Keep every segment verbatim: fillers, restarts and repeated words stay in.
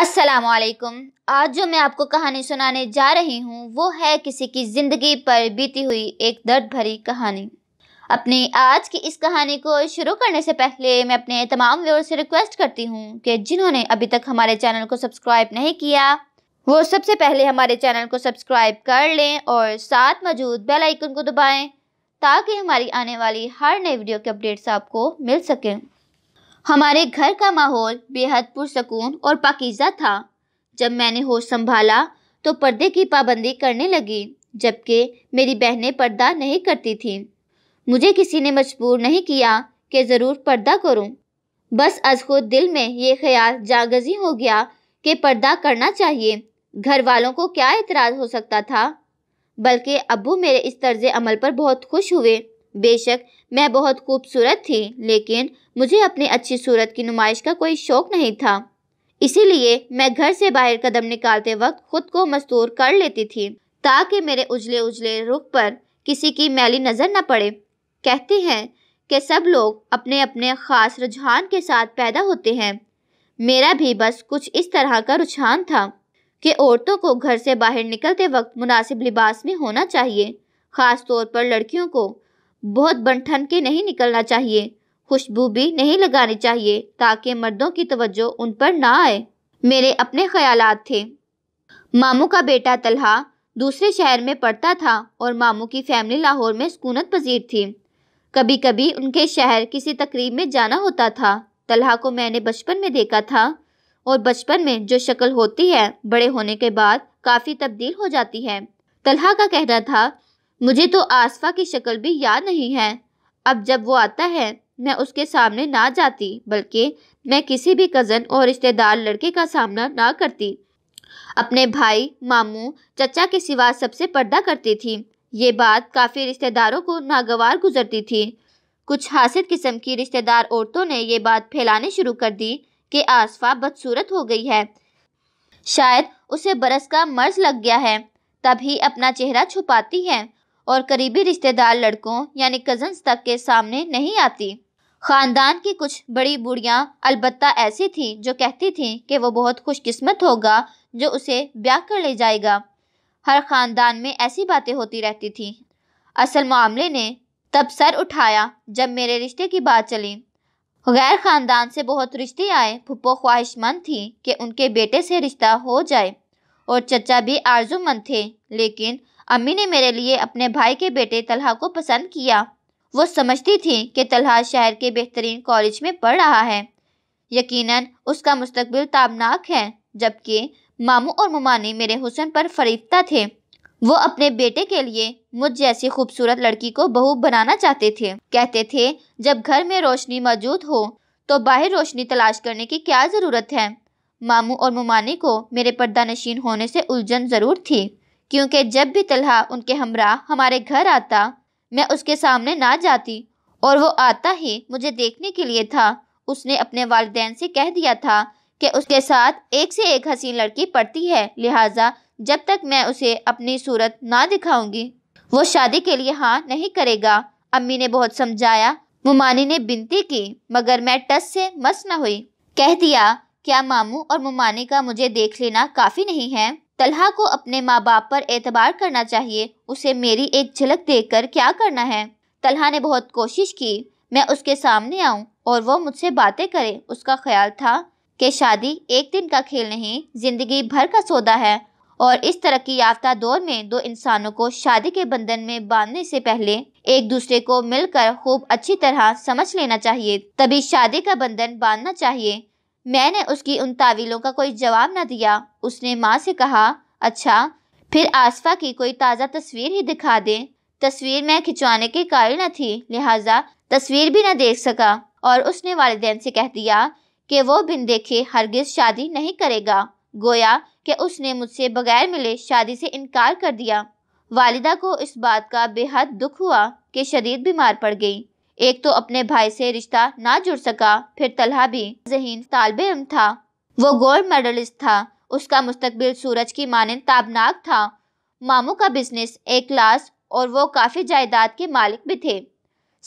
अस्सलामुअलैकुम। आज जो मैं आपको कहानी सुनाने जा रही हूँ वो है किसी की ज़िंदगी पर बीती हुई एक दर्द भरी कहानी। अपनी आज की इस कहानी को शुरू करने से पहले मैं अपने तमाम व्यूअर्स से रिक्वेस्ट करती हूँ कि जिन्होंने अभी तक हमारे चैनल को सब्सक्राइब नहीं किया वो सबसे पहले हमारे चैनल को सब्सक्राइब कर लें और साथ मौजूद बेल आइकन को दबाएँ ताकि हमारी आने वाली हर नई वीडियो के अपडेट्स आपको मिल सकें। हमारे घर का माहौल बेहद पुरसकून और पाकीज़ा था। जब मैंने होश संभाला तो पर्दे की पाबंदी करने लगी, जबकि मेरी बहनें पर्दा नहीं करती थीं। मुझे किसी ने मजबूर नहीं किया कि ज़रूर पर्दा करूं। बस अज़ खुद दिल में ये ख्याल जागजी हो गया कि पर्दा करना चाहिए। घर वालों को क्या एतराज़ हो सकता था, बल्कि अब्बू मेरे इस तर्ज अमल पर बहुत खुश हुए। बेशक मैं बहुत खूबसूरत थी, लेकिन मुझे अपनी अच्छी सूरत की नुमाइश का कोई शौक़ नहीं था। इसीलिए मैं घर से बाहर कदम निकालते वक्त खुद को मस्तूर कर लेती थी ताकि मेरे उजले उजले रुख पर किसी की मैली नज़र न पड़े। कहते हैं कि सब लोग अपने अपने ख़ास रुझान के साथ पैदा होते हैं। मेरा भी बस कुछ इस तरह का रुझान था कि औरतों को घर से बाहर निकलते वक्त मुनासिब लिबास में होना चाहिए। ख़ास तौर पर लड़कियों को बहुत बनठन के नहीं निकलना चाहिए, खुशबू भी नहीं लगानी चाहिए ताकि मर्दों की तवज्जो उन पर ना आए। मेरे अपने ख्यालात थे। मामू का बेटा तलहा दूसरे शहर में पढ़ता था और मामू की फैमिली लाहौर में सुकूनत पजीर थी। कभी कभी उनके शहर किसी तकरीब में जाना होता था। तलहा को मैंने बचपन में देखा था और बचपन में जो शक्ल होती है बड़े होने के बाद काफ़ी तब्दील हो जाती है। तलहा का कहना था, मुझे तो आसफ़ा की शक्ल भी याद नहीं है। अब जब वो आता है मैं उसके सामने ना जाती, बल्कि मैं किसी भी कज़न और रिश्तेदार लड़के का सामना ना करती। अपने भाई, मामू, चचा के सिवा सबसे पर्दा करती थी। ये बात काफ़ी रिश्तेदारों को नागवार गुजरती थी। कुछ हासिद किस्म की रिश्तेदार औरतों ने ये बात फैलानी शुरू कर दी कि आसफ़ा बदसूरत हो गई है, शायद उसे बरस का मर्ज लग गया है, तभी अपना चेहरा छुपाती है और करीबी रिश्तेदार लड़कों यानी कज़न्स तक के सामने नहीं आती। ख़ानदान की कुछ बड़ी बूढ़ियाँ अलबत्ता ऐसी थीं जो कहती थीं कि वो बहुत खुशकिस्मत होगा जो उसे ब्याह कर ले जाएगा। हर ख़ानदान में ऐसी बातें होती रहती थीं। असल मामले ने तब सर उठाया जब मेरे रिश्ते की बात चली। गैर ख़ानदान से बहुत रिश्ते आए। फुप्पो ख्वाहिशमंद थी कि उनके बेटे से रिश्ता हो जाए और चचा भी आरजूमंद थे, लेकिन अम्मी ने मेरे लिए अपने भाई के बेटे तलहा को पसंद किया। वो समझती थी कि तलहा शहर के बेहतरीन कॉलेज में पढ़ रहा है, यकीनन उसका मुस्तकबिल ताबनाक है, जबकि मामू और मुमानी मेरे हुस्न पर फरीफ्ता थे। वो अपने बेटे के लिए मुझ जैसी खूबसूरत लड़की को बहू बनाना चाहते थे। कहते थे, जब घर में रोशनी मौजूद हो तो बाहर रोशनी तलाश करने की क्या ज़रूरत है। मामू और मुमानी को मेरे पर्दा नशीन होने से उलझन ज़रूर थी, क्योंकि जब भी तलहा उनके हमरा हमारे घर आता मैं उसके सामने ना जाती और वो आता ही मुझे देखने के लिए था। उसने अपने वालिदैन से कह दिया था कि उसके साथ एक से एक हसीन लड़की पढ़ती है, लिहाजा जब तक मैं उसे अपनी सूरत ना दिखाऊंगी वो शादी के लिए हाँ नहीं करेगा। अम्मी ने बहुत समझाया, मुमानी ने बिनती की, मगर मैं टस से मस न हुई। कह दिया, क्या मामू और मुमानी का मुझे देख लेना काफ़ी नहीं है? तलहा को अपने माँ बाप पर एतबार करना चाहिए, उसे मेरी एक झलक देखकर क्या करना है। तलहा ने बहुत कोशिश की मैं उसके सामने आऊं और वो मुझसे बातें करे। उसका ख्याल था कि शादी एक दिन का खेल नहीं, ज़िंदगी भर का सौदा है और इस तरक्की याफ्ता दौर में दो इंसानों को शादी के बंधन में बांधने से पहले एक दूसरे को मिलकर खूब अच्छी तरह समझ लेना चाहिए, तभी शादी का बंधन बांधना चाहिए। मैंने उसकी उन तावीलों का कोई जवाब न दिया। उसने माँ से कहा, अच्छा फिर आसफ़ा की कोई ताज़ा तस्वीर ही दिखा दें। तस्वीर मैं खिंचवाने के कायल न थी, लिहाजा तस्वीर भी न देख सका और उसने वालिदैन से कह दिया कि वो बिन देखे हरगिज़ शादी नहीं करेगा। गोया कि उसने मुझसे बगैर मिले शादी से इनकार कर दिया। वालिदा को इस बात का बेहद दुख हुआ कि शदीद बीमार पड़ गई। एक तो अपने भाई से रिश्ता ना जुड़ सका, फिर तलहा भी ज़हीन तालिबे इल्म था। वो गोल्ड मेडलिस्ट था, उसका मुस्तकबिल सूरज की मानंद ताबनाक था। मामू का बिजनेस एक क्लास और वो काफ़ी जायदाद के मालिक भी थे।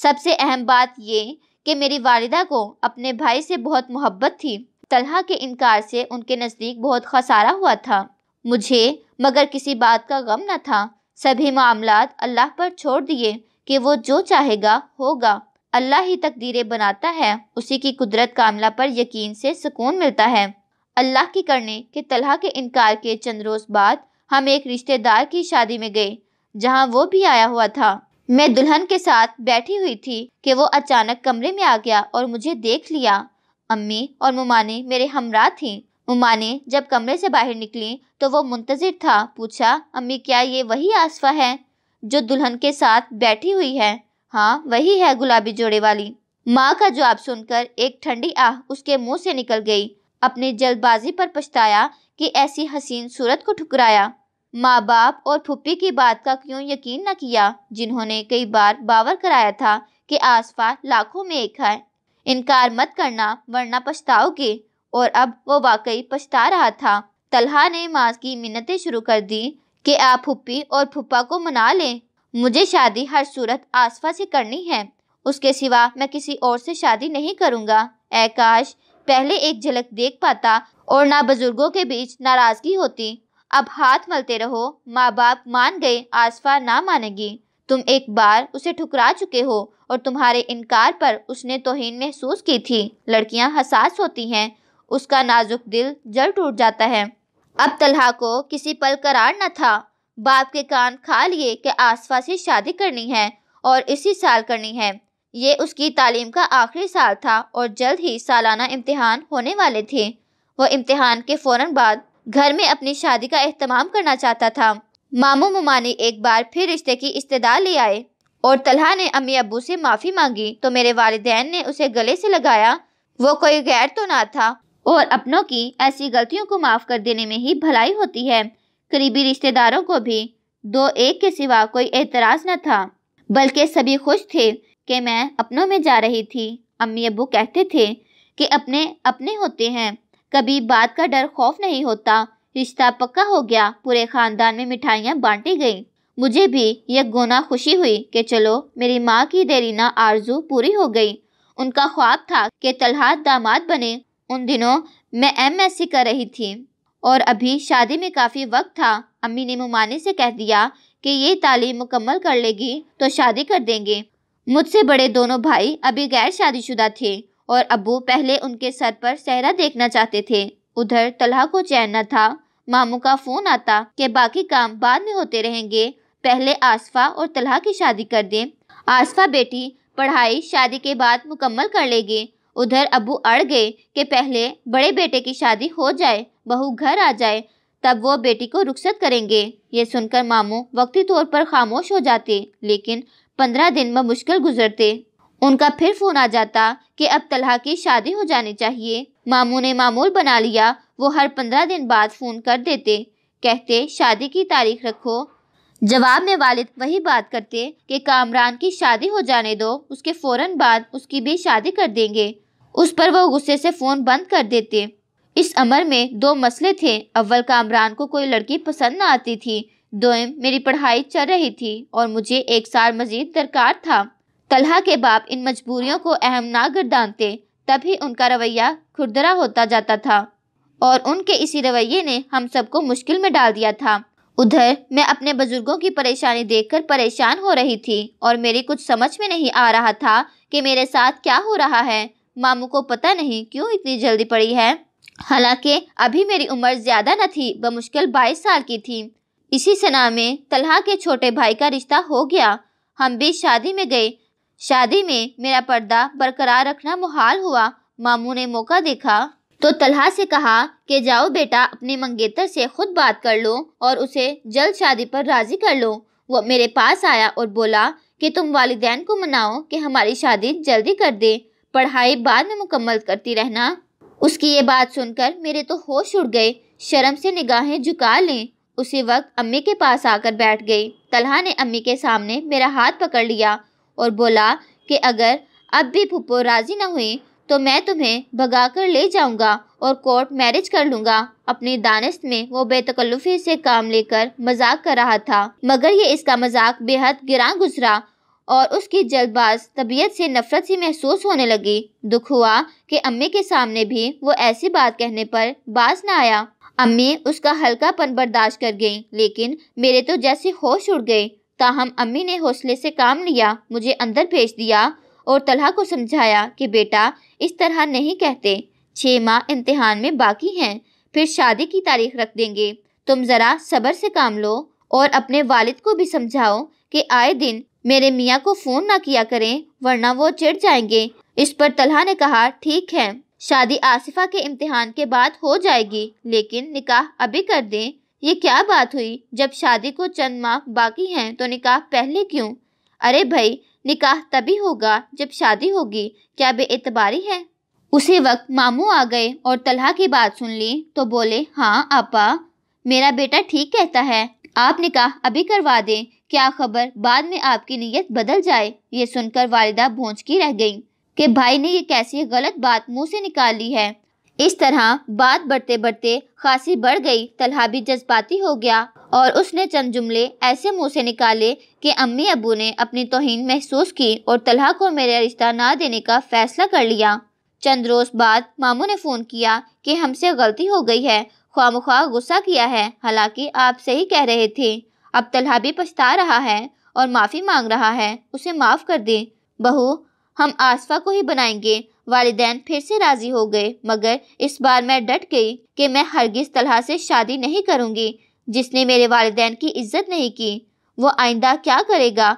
सबसे अहम बात ये कि मेरी वालिदा को अपने भाई से बहुत मोहब्बत थी। तलहा के इनकार से उनके नज़दीक बहुत खसारा हुआ था। मुझे मगर किसी बात का गम न था। सभी मामलात अल्लाह पर छोड़ दिए कि वो जो चाहेगा होगा। अल्लाह ही तकदीरें बनाता है, उसी की कुदरत कामला पर यकीन से सुकून मिलता है। अल्लाह की करने के तलहा के इनकार के चंद रोज़ बाद हम एक रिश्तेदार की शादी में गए, जहाँ वो भी आया हुआ था। मैं दुल्हन के साथ बैठी हुई थी कि वो अचानक कमरे में आ गया और मुझे देख लिया। अम्मी और मुमाने मेरे हमरा थीं। मुमाने जब कमरे से बाहर निकली तो वो मुंतज़िर था। पूछा, अम्मी क्या ये वही आसफ़ा है जो दुल्हन के साथ बैठी हुई है? हाँ वही है, गुलाबी जोड़े वाली। माँ का जवाब सुनकर एक ठंडी आह उसके मुंह से निकल गई। अपनी जल्दबाजी पर पछताया कि ऐसी हसीन सूरत को ठुकराया। माँ बाप और फुप्पी की बात का क्यों यकीन न किया, जिन्होंने कई बार बावर कराया था कि आसफ़ा लाखों में एक है। इनकार मत करना वरना पछताओगे। और अब वो वाकई पछता रहा था। तलहा ने माँ की मिन्नतें शुरू कर दी कि आप फुप्पी और फुप्पा को मना लें। मुझे शादी हर सूरत आसफ़ा से करनी है, उसके सिवा मैं किसी और से शादी नहीं करूँगा। ऐ काश पहले एक झलक देख पाता और ना बुजुर्गों के बीच नाराज़गी होती। अब हाथ मलते रहो। माँ बाप मान गए, आसफ़ा ना मानेगी। तुम एक बार उसे ठुकरा चुके हो और तुम्हारे इनकार पर उसने तौहीन महसूस की थी। लड़कियाँ हसास होती हैं, उसका नाजुक दिल जल टूट जाता है। अब तलहा को किसी पल करार न था। बाप के कान खा लिए कि आसफ़ा से शादी करनी है और इसी साल करनी है। ये उसकी तालीम का आखिरी साल था और जल्द ही सालाना इम्तिहान होने वाले थे। वह इम्तिहान के फ़ौरन बाद घर में अपनी शादी का एहतमाम करना चाहता था। मामू मुमानी एक बार फिर रिश्ते की इस्तदा ले आए और तलहा ने अम्मी अब्बू से माफ़ी मांगी तो मेरे वालिदैन ने उसे गले से लगाया। वो कोई गैर तो ना था और अपनों की ऐसी गलतियों को माफ़ कर देने में ही भलाई होती है। करीबी रिश्तेदारों को भी दो एक के सिवा कोई एतराज़ न था, बल्कि सभी खुश थे कि मैं अपनों में जा रही थी। अम्मी अब्बू कहते थे कि अपने अपने होते हैं, कभी बात का डर खौफ नहीं होता। रिश्ता पक्का हो गया। पूरे ख़ानदान में मिठाइयाँ बांटी गईं। मुझे भी यकगुना खुशी हुई कि चलो मेरी माँ की देरीना आरजू पूरी हो गई। उनका ख्वाब था कि तलहा दामाद बने। उन दिनों मैं एम एस सी कर रही थी और अभी शादी में काफ़ी वक्त था। अम्मी ने मुमाने से कह दिया कि ये तालीम मुकम्मल कर लेगी तो शादी कर देंगे। मुझसे बड़े दोनों भाई अभी गैर शादीशुदा थे और अब्बू पहले उनके सर पर सेहरा देखना चाहते थे। उधर तलहा को चैन न था। मामू का फ़ोन आता कि बाकी काम बाद में होते रहेंगे, पहले आसफ़ा और तलहा की शादी कर दें। आसफ़ा बेटी पढ़ाई शादी के बाद मुकम्मल कर लेगी। उधर अब्बू अड़ गए कि पहले बड़े बेटे की शादी हो जाए, बहू घर आ जाए, तब वो बेटी को रुखसत करेंगे। ये सुनकर मामू वक्ती तौर पर खामोश हो जाते, लेकिन पंद्रह दिन में मुश्किल गुजरते। उनका फिर फ़ोन आ जाता कि अब तलहा की शादी हो जानी चाहिए। मामू ने मामूल बना लिया, वो हर पंद्रह दिन बाद फ़ोन कर देते, कहते शादी की तारीख रखो। जवाब में वालिद वही बात करते कि कामरान की शादी हो जाने दो, उसके फ़ौरन बाद उसकी भी शादी कर देंगे। उस पर वह गुस्से से फ़ोन बंद कर देते। इस अमर में दो मसले थे। अव्वल कामरान को कोई लड़की पसंद न आती थी, दोम मेरी पढ़ाई चल रही थी और मुझे एक साल मज़ीद दरकार था। तलहा के बाप इन मजबूरियों को अहम ना गर्दानते, तभी उनका रवैया खुरदरा होता जाता था और उनके इसी रवैये ने हम सबको मुश्किल में डाल दिया था। उधर मैं अपने बुजुर्गों की परेशानी देखकर परेशान हो रही थी और मेरी कुछ समझ में नहीं आ रहा था कि मेरे साथ क्या हो रहा है। मामू को पता नहीं क्यों इतनी जल्दी पड़ी है, हालांकि अभी मेरी उम्र ज़्यादा न थी, बमुश्किल बाईस साल की थी। इसी सना में तलहा के छोटे भाई का रिश्ता हो गया। हम भी शादी में गए। शादी में मेरा पर्दा बरकरार रखना मुहाल हुआ। मामू ने मौका देखा तो तलहा से कहा कि जाओ बेटा, अपने मंगेतर से खुद बात कर लो और उसे जल्द शादी पर राज़ी कर लो। वो मेरे पास आया और बोला कि तुम वालिदैन को मनाओ कि हमारी शादी जल्दी कर दे, पढ़ाई बाद में मुकम्मल करती रहना। उसकी ये बात सुनकर मेरे तो होश उड़ गए, शर्म से निगाहें झुका लें। उसी वक्त अम्मी के पास आकर बैठ गई। तलहा ने अम्मी के सामने मेरा हाथ पकड़ लिया और बोला कि अगर अब भी फुप्पो राज़ी न हुई तो मैं तुम्हें भगा कर ले जाऊंगा और कोर्ट मैरिज कर लूँगा। अपनी दानिश में वो बेतकल्लुफ़ी से काम लेकर मजाक कर रहा था, मगर ये इसका मजाक बेहद गिरां गुजरा और उसकी जल्दबाज तबीयत से नफरत सी महसूस होने लगी। दुख हुआ कि अम्मी के सामने भी वो ऐसी बात कहने पर बाज न आया। अम्मी उसका हल्कापन बर्दाश्त कर गईं, लेकिन मेरे तो जैसे होश उड़ गए। ताहम अम्मी ने हौसले से काम लिया, मुझे अंदर भेज दिया और तलहा को समझाया कि बेटा इस तरह नहीं कहते, छः माह इम्तिहान में बाकी हैं, फिर शादी की तारीख रख देंगे। तुम ज़रा सब्र से काम लो और अपने वालिद को भी समझाओ कि आए दिन मेरे मियाँ को फ़ोन ना किया करें, वरना वो चिढ़ जाएंगे। इस पर तलहा ने कहा, ठीक है, शादी आसिफा के इम्तिहान के बाद हो जाएगी, लेकिन निकाह अभी कर दें। ये क्या बात हुई, जब शादी को चंद माह बाकी हैं तो निकाह पहले क्यों? अरे भाई, निकाह तभी होगा जब शादी होगी, क्या बेइतबारी है? उसी वक्त मामू आ गए और तलहा की बात सुन ली तो बोले, हाँ आपा, मेरा बेटा ठीक कहता है, आप निकाह अभी करवा दें, क्या खबर बाद में आपकी नीयत बदल जाए। ये सुनकर वालिदा भौंचकी रह गई कि भाई ने ये कैसी गलत बात मुंह से निकाल ली है। इस तरह बात बढ़ते बढ़ते खासी बढ़ गई। तलहा भी जज्बाती हो गया और उसने चंद जुमले ऐसे मुंह से निकाले कि अम्मी अबू ने अपनी तौहीन महसूस की और तलहा को मेरा रिश्ता ना देने का फैसला कर लिया। चंद रोज बाद मामू ने फ़ोन किया कि हमसे गलती हो गई है, ख्वामख्वाह गुस्सा किया है, हालांकि आप सही कह रहे थे। अब तलहा भी पछता रहा है और माफ़ी मांग रहा है, उसे माफ़ कर दें। बहू, हम आसफा को ही बनाएंगे। वालिदैन फिर से राज़ी हो गए, मगर इस बार मैं डट गई कि मैं हरगिज़ तलहा से शादी नहीं करूँगी, जिसने मेरे वालिदैन की इज्जत नहीं की। वो आइंदा क्या करेगा,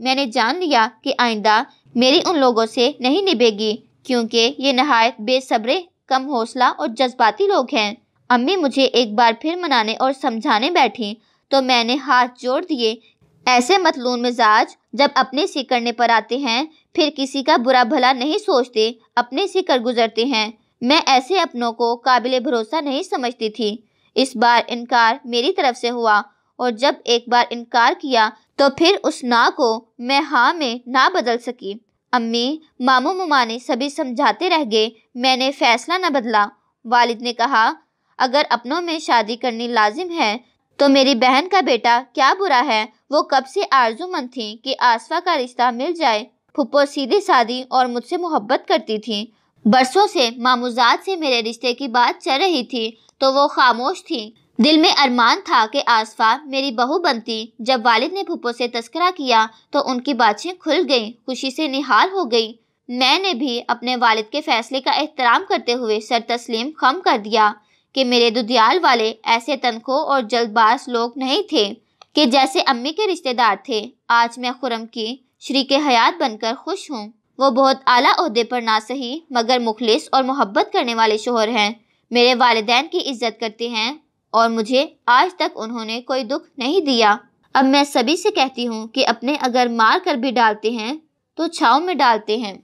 मैंने जान लिया कि आइंदा मेरी उन लोगों से नहीं निभेगी, क्योंकि ये नहायत बेसब्रे, कम हौसला और जज्बाती लोग हैं। अम्मी मुझे एक बार फिर मनाने और समझाने बैठी तो मैंने हाथ जोड़ दिए। ऐसे मतलून मिजाज जब अपने से करने पर आते हैं, फिर किसी का बुरा भला नहीं सोचते, अपने से कर गुजरते हैं। मैं ऐसे अपनों को काबिल भरोसा नहीं समझती थी। इस बार इनकार मेरी तरफ से हुआ और जब एक बार इनकार किया तो फिर उस ना को मैं हाँ में ना बदल सकी। अम्मी, मामू, ममाने सभी समझाते रह गए, मैंने फैसला न बदला। वालिद ने कहा, अगर अपनों में शादी करनी लाजिम है तो मेरी बहन का बेटा क्या बुरा है, वो कब से आरजूमंद थी कि आसफा का रिश्ता मिल जाए। फुप्पो सीधी सादी और मुझसे मोहब्बत करती थी। बरसों से मामूजात से मेरे रिश्ते की बात चल रही थी तो वो खामोश थी। दिल में अरमान था कि आसफा मेरी बहू बनती। जब वालिद ने फुप्पो से तस्करा किया तो उनकी बातें खुल गईं, खुशी से निहाल हो गई। मैंने भी अपने वालिद के फैसले का एहतराम करते हुए सर तस्लीम खम कर दिया कि मेरे दुदियाल वाले ऐसे तनखो और जल्दबाज लोग नहीं थे कि जैसे अम्मी के रिश्तेदार थे। आज मैं खुरम की शरीक हयात बनकर खुश हूँ। वो बहुत आला ओहदे पर ना सही, मगर मुखलिस और मोहब्बत करने वाले शोहर हैं। मेरे वालिदैन की इज्जत करते हैं और मुझे आज तक उन्होंने कोई दुख नहीं दिया। अब मैं सभी से कहती हूँ कि अपने अगर मार कर भी डालते हैं तो छाँव में डालते हैं।